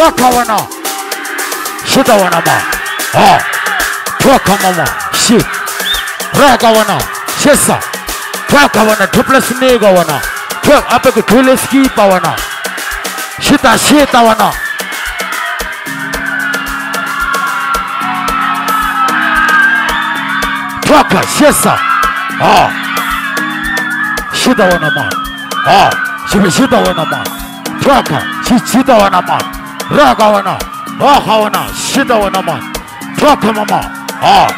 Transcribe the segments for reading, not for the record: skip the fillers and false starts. Toka wana Shuda wana ma Ha Toka mama Shi Raga wana Shesa Toka wana Tupla snega wana Toka Ape kutule skipa wana Shita shita wana Toka shesa Ha Shuda wana ma Ha Shibi shuda wana ma Raka, Chita Wanaman, Ragawana, Rahawana, Shida Wanaman, Raka Mama, Ah,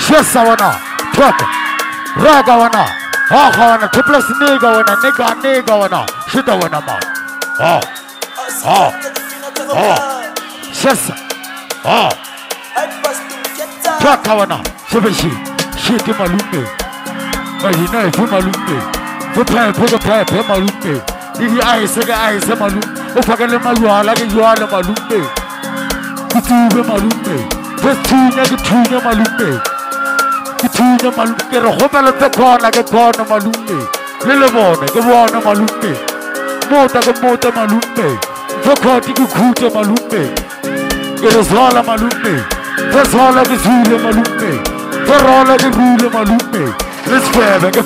Shesawana, Raka, Ragawana, Rahawana, Tripless Negawana, Nega Negawana, Shida Wanaman, Ah, Ah, Ah, Shesa, Ah, Rakawana, Shibishi, Shiti Malumbe, Mahina, Fumalumbe, Futai, Futai, Fumalumbe. Didi aise malu, ofakele malu ala ke yuala malu be, kutube malu be, kutune malu be, kutune malu ke rohopela te kona malu be, lelebone ke bona malu be, mota malu be, zokoti ke khute malu be, ke rohala malu be, rohala ke zule malu be, rohala ke rule malu be, resfebe ke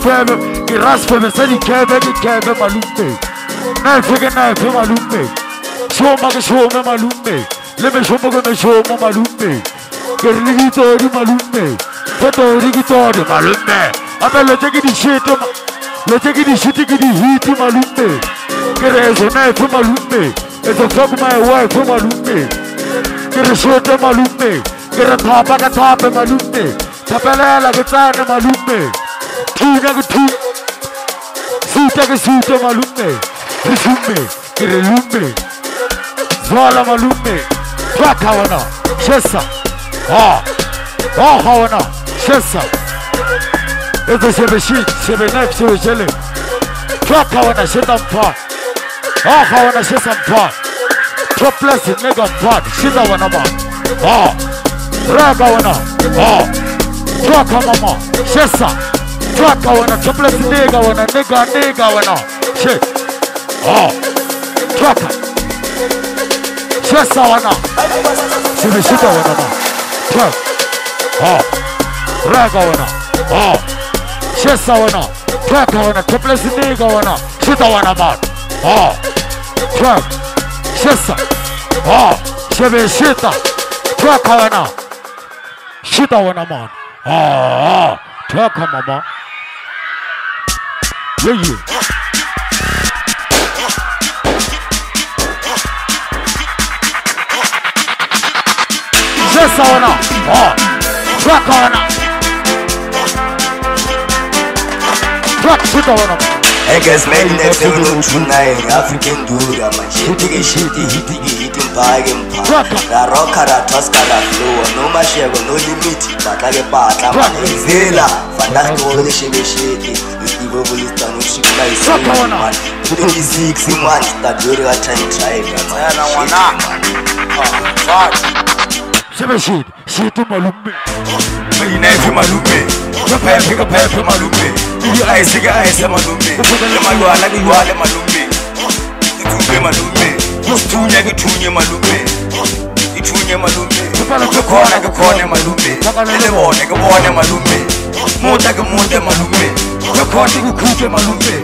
rasfebe sadi kebe malu be. Knife malume, show me malume, let me show me malume, get rigitore malume, photo rigitore malume, after let me take it in shit malume, get a knife malume, as a fuck my wife malume, get a shirt malume, get a top malume, tapela gitana malume, two malume. Resume, relume, Zala malume, Rakawana, Shesa, Ah, Rahawana, Shesa, Eto Sebeshi, Sebenep, Sebejele, Rakawana, Shetam Park, Rahawana, Shetam Park, Topless Mega Park, Shidawanama, Ah, Rakawana, Ah, Rakamama, Shesa, Rakawana, Topless Nega Wana, Shake. Oh, Traka, Shesa wana, Shibishita wana ma, Traka, oh, Raga wana, oh, Shesa wana, Traka wana, Tripless Nega wana, Shita wana ma, oh, Traka, Shesa, oh, Shibishita, Traka wana, Shita wana ma, oh, Traka mama, yeah. Shesa wana, ah, Raka wana, Raka shita wana. Egas meli nefsulu chunai, African dura man. Shiti hiti mpage. Raka, ra roka ra toska ra flow, no mashego no limit. Takage pata manizela, fandango wole shibeshiti. Ibo bulistanu shikai wana. 26 months that you are trying. Yana wana, ah, fuck. Shit, shit to Malume. You never Malume. You pay for Malume. You ice Malume. You are Malume. You Malume. You two Malume. You two Malume. You corner Malume. You Malume. More Malume. You cutting a Malume.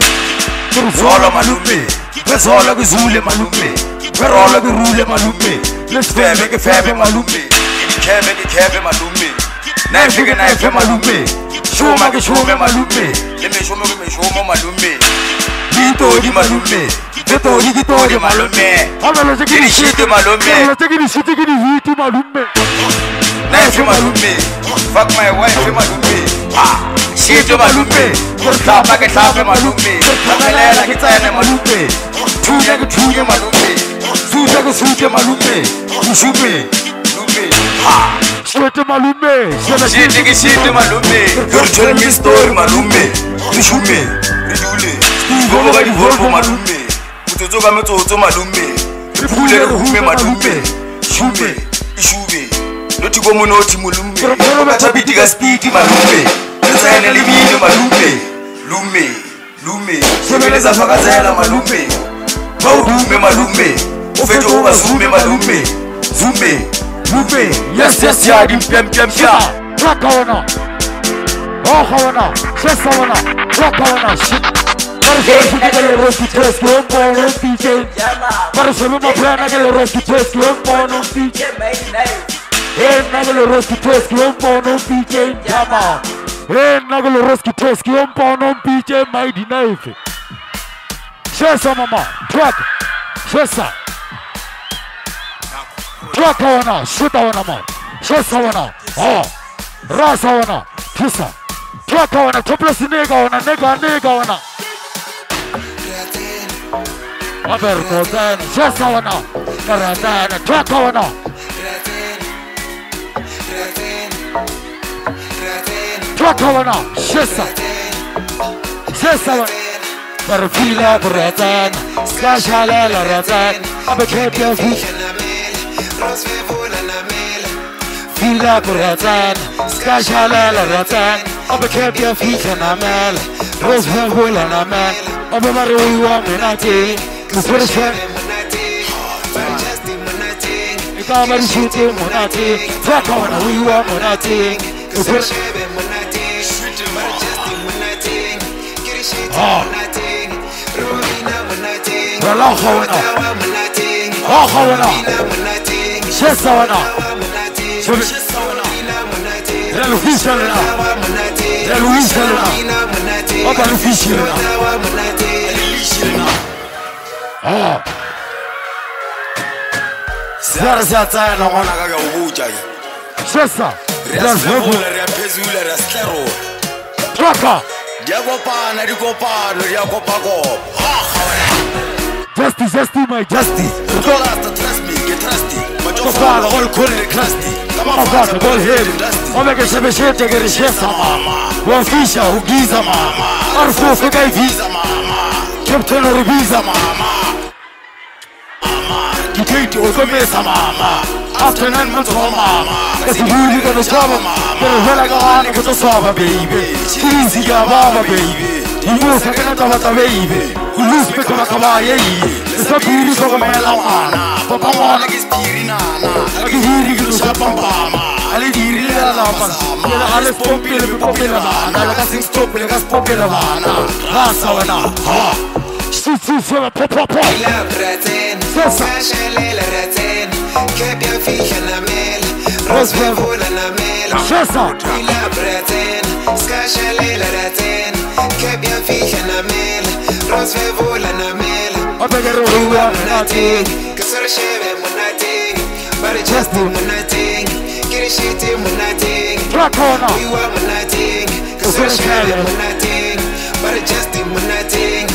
You follow Malume. That's all of Zule Malume. We're all of the Rule Malume. Let's fair make a fair Malume. Kebe malume, naifike naife malume, shuma ke shume malume, leme shume ke shume malume, bitori malume, bitori malume, amelo sekini shiti malume, amelo sekini shiti kini hiti malume, naife malume, fuck my wife malume, ah, shiti malume, kurtapa ke tape malume, kamelela ke tsene malume, tuye malume, suja ke malume, ushupe. Shete malume, shete malume. Girl, tell me story malume. Nishume, nijule. Ngomo kadi volvo malume. Utoto kame toto malume. Rifule ruhume malume. Shume, ishume. Noti gomo noti malume. Machabiti gaspiti malume. Nzaene limini malume. Lume. Shemeleza fakazela malume. Maudume malume. Ovedo wa zume malume Zume Zume Yes yes ya Mpem mpem ya Raka wana Oka wana Sesa wana Raka wana Shit Barcelona plana que le rosti tres lombo no pique Ena que le rosti tres lombo no pique Llama Ena que le rosti tres lombo no pique Mighty Knife Sesa mama Traka Sesa Traka wana Shuta wana man Sesa wana Rasa wana Kisa Traka wana Toplesi nega wana Nega nega wana Aberdeen, Jessawana, Karadeen, Trakawana. Trakawana, Jessa, Jessawana. Barfila Bradeen, Slashalel Radeen, Abekeb Yazid. Fila Bradeen, Slashalel Radeen, Abekeb Yazid Namel, Roseville Namel, Abemaru Aminati. Inspiration It's all about shooting Monati Track on a we want Monati Inspiration Ralaha wana Raha wana Shessa wana Laluhisha lana Laluhisha lana Oba lufishi lana اه سارسا تانا وانا غا غوجاي سارسا راسو رابيزولا راسكارو تراكا ديغو بانا ديغو بانا ديغو باغو جاستي جاستي ماي جاستي تراستي تراسمي تراستي ما توفا غول كل كراستي تمام فاضي بول هيد وماك شبشيت غير شيفا ماما وفيشا وغيزا ماما ارفو فكاي فيزا ماما كابتن ربيزا ماما Kiti ukomesa mama after 9 months mama kasi budi kana shaba mama pero hela gani kutosaba baby chizi ya baba baby ndiyo sakana tawata baby lose pe kama kama yeye sabiri soko mela wana papa mwana kispirina na akihiri kutoka mama alidiri la mama na hale pompi le popela na la kasi stop le kasi popela na rasa wana ha شوفوا فينا بابا بابا لا براتين فاشل للراتين كابيا فيها نمال رزبه ولا نمال لا براتين سكاشل للراتين كابيا فيها نمال رزبه ولا نمال ابغى مناتي كسر شبه مناتي برجستي مناتي كرشيتي مناتي راكونا ايوه مناتي كسر شبه مناتي برجستي مناتي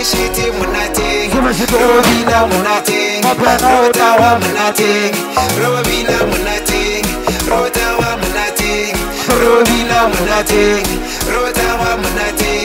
Shitty Monati, Robina Monati, Rodawa Monati, Robina Monati, Rodawa Monati, Robina Monati, Rodawa Monati,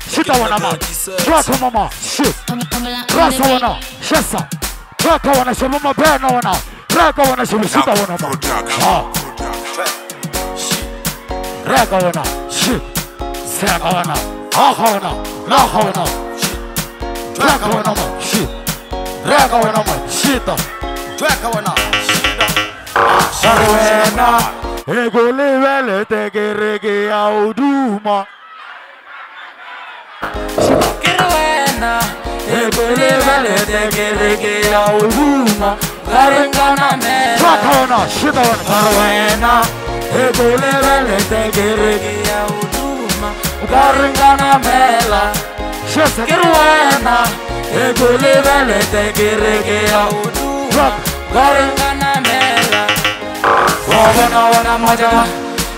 shit wana ma. Traka mama shit. Traka wana. Sessa. Traka wana shema mama bana wana. Traka wana shema shit wana ma. Ah. Traka wana shit. Sessa wana. Ahona, lahona, Drakawana, shit, Drakawana, shit, Drakawana, shit, Egolevele tegerege auduma, Keruena, Egolevele tegerege auduma, Garengana me, Drakawana, shit, Keruena, Egolevele tegerege auduma. Garangana mela, Keruena, Egolevele tegerege auduma, Garangana mela. Wabona wana maja,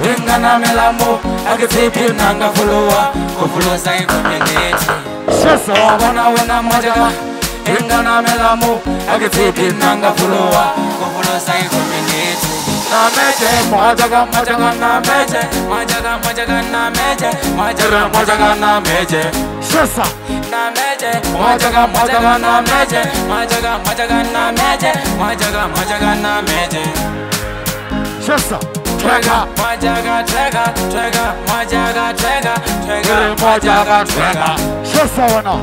Engana mela mo, Agetipi nanga fuluwa, Kufulo sayi kumeneti. Wabona wana maja, Indana melamu agifiti nanga fulua kufulo sai kuminitu na meje majaga majaga na meje majaga majaga na meje majaga majaga na meje shasa na meje majaga majaga na meje majaga majaga na meje majaga majaga na meje shasa Trega, majaga, trega, trega, majaga, trega, trega, majaga, trega. Shasa wana.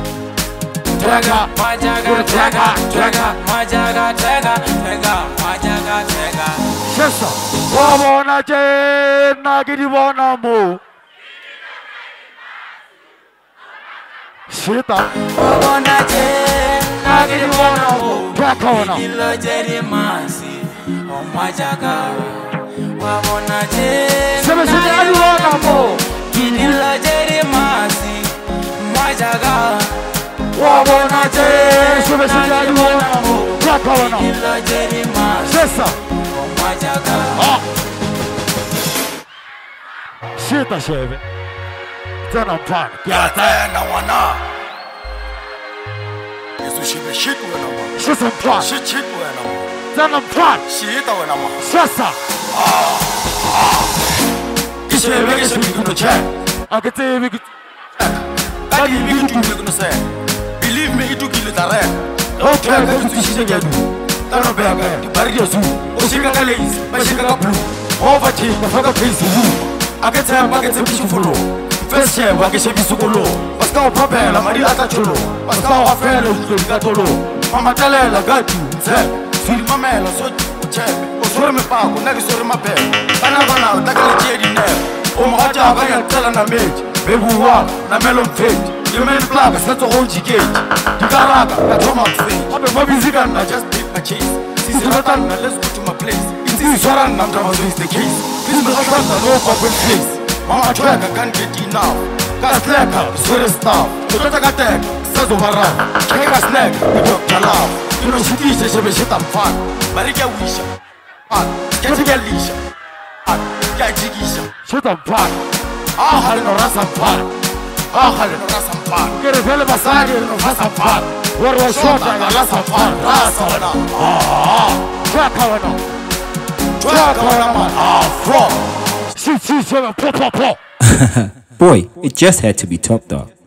Trega, majaga, trega, trega, majaga, trega, trega, majaga, trega. Shasa. Wabona je na gidiwana mu. Shita. Wabona je na gidiwana mu. Trega wana. Ilo jeri masi, o majaga. Wabona je na gidiwana mu Kinila jeri masi Majaga Wabona je na gidiwana mu Kinila jeri masi Majaga Shita shebe Tena mpana Kia tena wana Yesu shibe shitu wenama Shita mpana Shichitu wenama Tena mpana Shita wenama Shasa إشي بيجي بيكونوا شيء. أكتر بيجي. أكيد بيجي بيكونوا شيء. Believe me itu kila tarehe. Okay, aku tu sih jadi. Tanam beragai, beri asu. Oshika kalis, oshika kapu. Ovachi, ovaga kisi. Aketsa bisu follow. Fesha, wakesha bisu kolo. Paska opera, la mari ata cholo. Paska opera, ushuli katolo. Mama tala la gatu. Zeh, suli mama la soju. Zeh. Sore me pago, nagi sore ma pe. Banana, takale chedi ne. Omaja abaya tala na meji. Bebuwa na melon feji. Yemen plaga sato onji keji. Dikaraga na drama feji. Abe mabizika na just be a chase. Sisilatan na let's go to my place. Inzi sharan na drama is the case. Please me sharan na no problem please. Mama traga can't get enough. Kasleka sore staff. Kutata katek sazo bara. Kega snack ibo kala. Ino shiti shebe shita fan. Barika wisha. Kajigalisha, kajigisha. Shita mpana, ahali no rasa mpana, ahali no rasa mpana. Kerevele basari no rasa mpana, warwa shota no rasa mpana. Rasa wana, chwaka wana man, afro. Shit, shit, shit, pop, pop, pop. Boy, it just had to be top dog.